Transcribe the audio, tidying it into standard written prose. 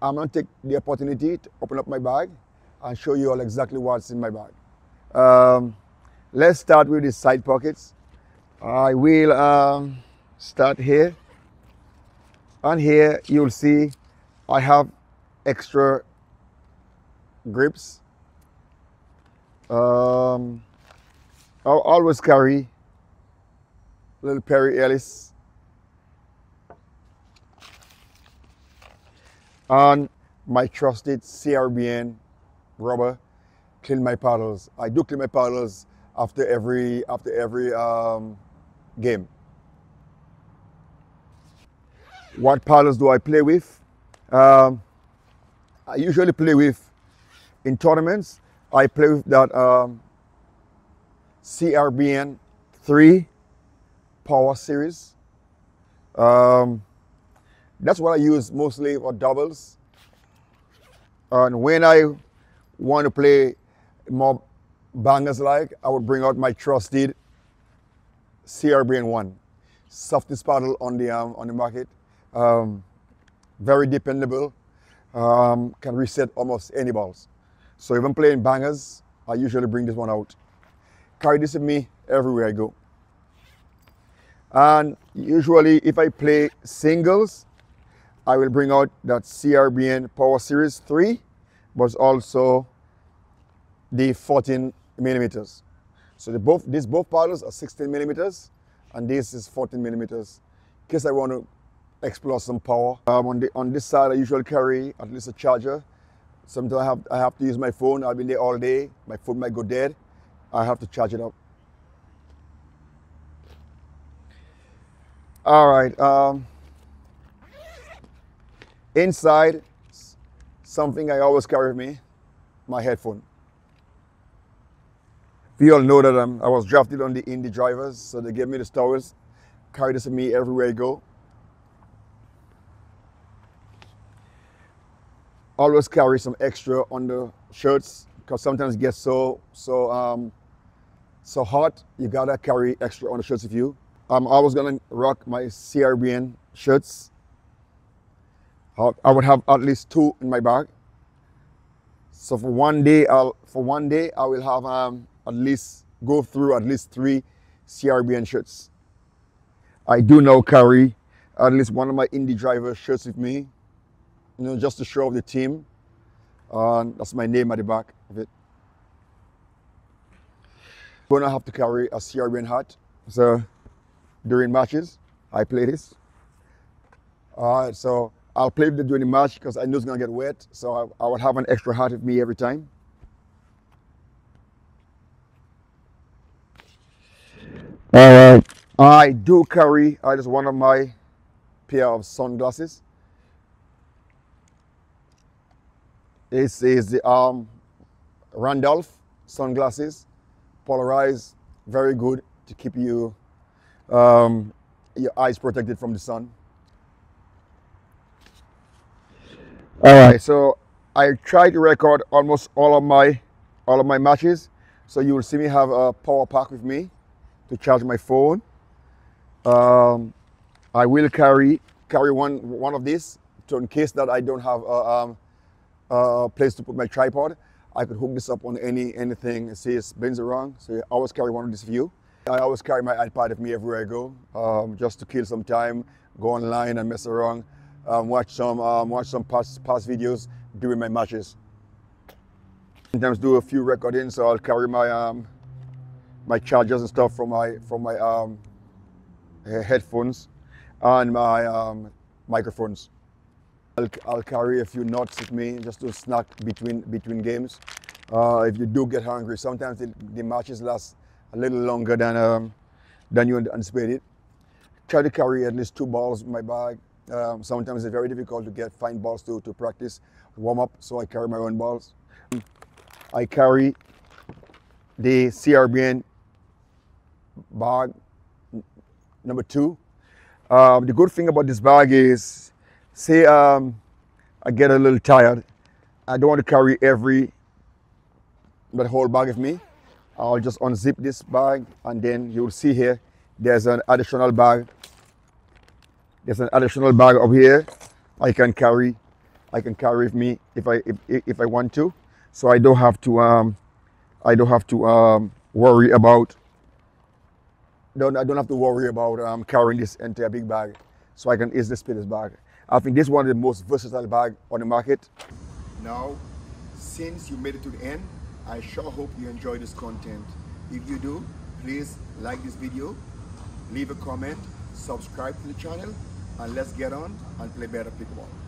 I'm going to take the opportunity to open up my bag and show you all exactly what's in my bag. Let's start with the side pockets. I will start here, and here you'll see I have extra grips. I'll always carry little Perry Ellis. And my trusted CRBN rubber, clean my paddles. I do clean my paddles after every game. What paddles do I play with? I usually play with, in tournaments, I play with that CRBN 3 Power Series. That's what I use mostly for doubles. And when I want to play more bangers like, I would bring out my trusted CRBN 1. Softest paddle on the market. Very dependable. Can reset almost any balls. So if I'm playing bangers, I usually bring this one out. Carry this with me everywhere I go. And usually if I play singles, I will bring out that CRBN Power Series 3, but also the 14 millimeters. So these both paddles are 16 millimeters, and this is 14 millimeters. In case I want to explore some power. On this side, I usually carry at least a charger. Sometimes I have to use my phone. I've been there all day. My phone might go dead. I have to charge it up. All right. Inside, something I always carry with me, my headphone. We all know that I was drafted on the Indy Drivers, so they gave me the towels. Carry this with me everywhere I go. Always carry some extra under shirts, because sometimes it gets so hot, you gotta carry extra under shirts with you. I'm always gonna rock my CRBN shirts. I would have at least 2 in my bag. So for one day I will have go through at least 3 CRBN shirts. I do now carry at least one of my Indy Driver shirts with me, you know, just to show off the team. That's my name at the back of it. I'm gonna have to carry a CRBN hat. So during matches, I play this. So I'll play with it during the match because I know it's gonna get wet, so I would have an extra hat with me every time. All right. I do carry just one of my pair of sunglasses. This is the Randolph sunglasses, polarized, very good to keep you your eyes protected from the sun. All right, so I try to record almost all of my matches. So you will see me have a power pack with me to charge my phone. I will carry one of these, so in case that I don't have a place to put my tripod, I could hook this up on anything. See, it spins around, so I always carry one of these with you. I always carry my iPad with me everywhere I go, just to kill some time, go online and mess around. Watch some past videos during my matches. Sometimes do a few recordings, so I'll carry my my chargers and stuff from my headphones and my microphones. I'll carry a few nuts with me just to snack between games. If you do get hungry, sometimes the matches last a little longer than you anticipated. Try to carry at least 2 balls in my bag. Sometimes it's very difficult to find balls to practice, warm up, so I carry my own balls. I carry the CRBN bag number 2. The good thing about this bag is, say I get a little tired, I don't want to carry that whole bag with me. I'll just unzip this bag, and then you'll see here, there's an additional bag. There's an additional bag up here I can carry I can carry with me if I want to, so I don't have to worry about carrying this entire big bag, so I can easily split this bag. I think this is one of the most versatile bags on the market. Now, since you made it to the end, I sure hope you enjoy this content. If you do, please like this video, leave a comment, subscribe to the channel, and let's get on and play better pickleball.